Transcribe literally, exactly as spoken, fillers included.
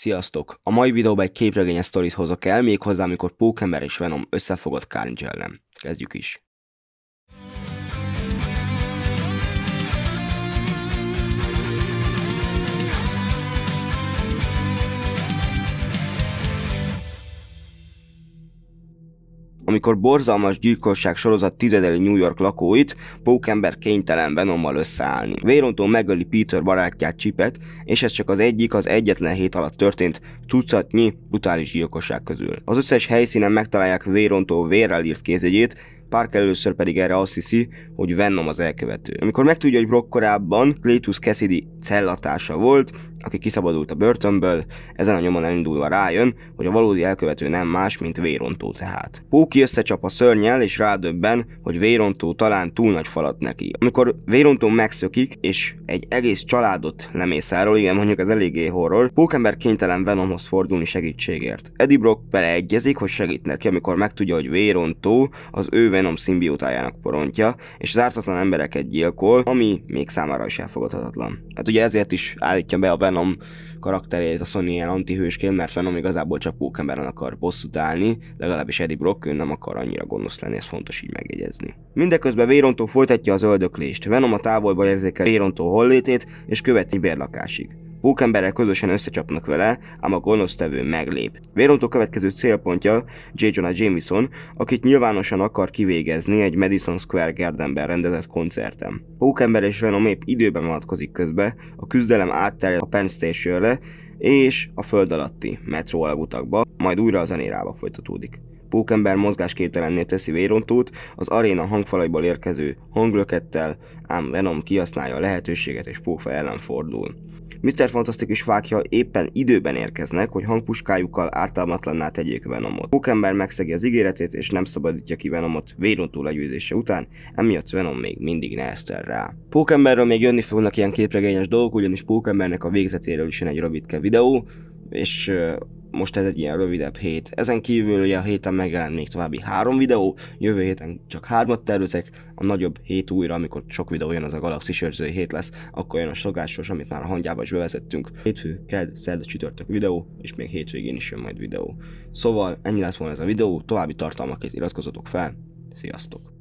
Sziasztok! A mai videóban egy képregényes sztorit hozok el, méghozzá amikor Pókember és Venom összefogott Carnage ellen. Kezdjük is! Amikor borzalmas gyilkosság sorozat tizedeli New York lakóit, Pókember kénytelen Venommal összeállni. Vérontó megöli Peter barátját, Csipet, és ez csak az egyik, az egyetlen hét alatt történt tucatnyi brutális gyilkosság közül. Az összes helyszínen megtalálják Vérontó vérrel írt kézjegyét, Parker először pedig erre azt hiszi, hogy Venom az elkövető. Amikor megtudja, hogy Brock korábban Kletus Cassidy cellatársa volt, aki kiszabadult a börtönből, ezen a nyomon elindulva rájön, hogy a valódi elkövető nem más, mint Vérontó tehát. Póki összecsap a szörnyel és rádöbben, hogy Vérontó talán túl nagy falat neki. Amikor Vérontó megszökik és egy egész családot lemészárol, igen, mondjuk ez eléggé horror, Pókember kénytelen Venomhoz fordulni segítségért. Eddie Brock beleegyezik, hogy segít neki, amikor megtudja, hogy Vérontó az ő Venom szimbiótájának porontja, és az ártatlan embereket gyilkol, ami még számára is elfogadhatatlan. Hát ugye ezért is állítja be a Venom karakterét a Sony ilyen antihősként, mert Venom igazából csak Pókemberen akar bosszút állni, legalábbis Eddie Brock ő nem akar annyira gonosz lenni, ez fontos így megjegyezni. Mindeközben Vérontó folytatja az öldöklést, Venom a távolban érzékel Vérontó hollétét és követi bérlakásig. Pókemberrel közösen összecsapnak vele, ám a gonosztevő meglép. Vérontó következő célpontja J. Jonah Jameson, akit nyilvánosan akar kivégezni egy Madison Square Gardenben rendezett koncerten. Pókember és Venom épp időben vonatkozik közbe, a küzdelem átterjed a Penn Stationre és a föld alatti metró alagutakba, majd újra a zenérába folytatódik. Pókember mozgásképtelenné teszi Vérontót az aréna hangfalaiból érkező hanglökettel, ám Venom kihasználja a lehetőséget és Pókfa ellen fordul. miszter Fantasztikus fákja éppen időben érkeznek, hogy hangpuskájukkal ártalmatlanná tegyék Venomot. Pókember megszegi az ígéretét és nem szabadítja ki Venomot Vérontó legyőzése után, emiatt Venom még mindig neheztel rá. Pókemberről még jönni fognak ilyen képregényes dolgok, ugyanis Pókembernek a végzetéről is jön egy rövidke videó, és most ez egy ilyen rövidebb hét. Ezen kívül ugye a héten megjelen még további három videó, jövő héten csak hármat tervezek, a nagyobb hét újra, amikor sok videó jön, az a galaxis őrzői hét lesz, akkor jön a szokásos, amit már a hangyába is bevezettünk. Hétfő, kedd, szerda, csütörtök videó, és még hétvégén is jön majd videó. Szóval ennyi lett volna ez a videó, további tartalmakért iratkozzatok fel, sziasztok!